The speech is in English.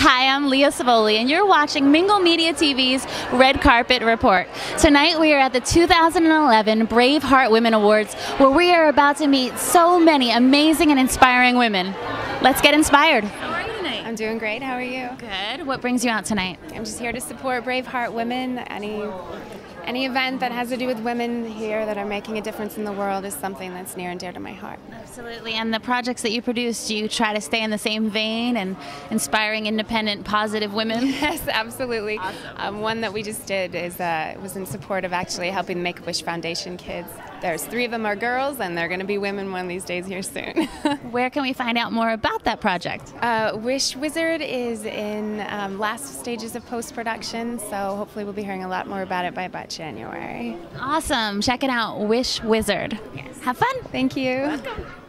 Hi, I'm Leah Cevoli, and you're watching Mingle Media TV's Red Carpet Report. Tonight we are at the 2011 Brave Heart Women Awards, where we are about to meet so many amazing and inspiring women. Let's get inspired. How are you tonight? I'm doing great. How are you? Good. What brings you out tonight? I'm just here to support Brave Heart Women. Any event that has to do with women here that are making a difference in the world is something that's near and dear to my heart. Absolutely. And the projects that you produce, do you try to stay in the same vein and inspiring, independent, positive women? Yes, absolutely. Awesome. One that we just did is was in support of actually helping the Make-A-Wish Foundation kids. There's 3 of them are girls, and they're going to be women one of these days here soon. Where can we find out more about that project? Wish Wizard is in last stages of post-production, so hopefully we'll be hearing a lot more about it by about January. Awesome. Check it out, Wish Wizard. Yes. Have fun. Thank you. Welcome.